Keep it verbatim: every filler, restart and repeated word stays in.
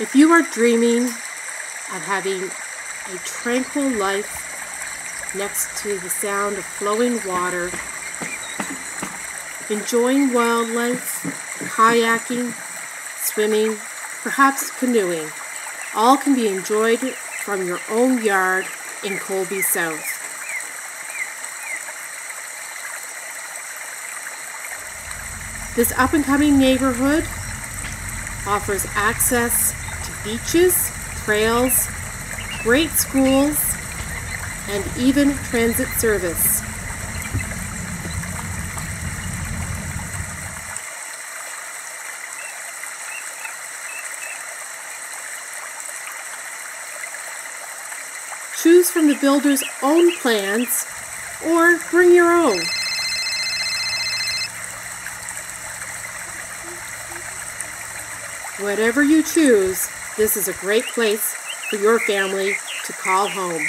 If you are dreaming of having a tranquil life next to the sound of flowing water, enjoying wildlife, kayaking, swimming, perhaps canoeing, all can be enjoyed from your own yard in Colby South. This up-and-coming neighborhood offers access to beaches, trails, great schools, and even transit service. Choose from the builder's own plans or bring your own. Whatever you choose, this is a great place for your family to call home.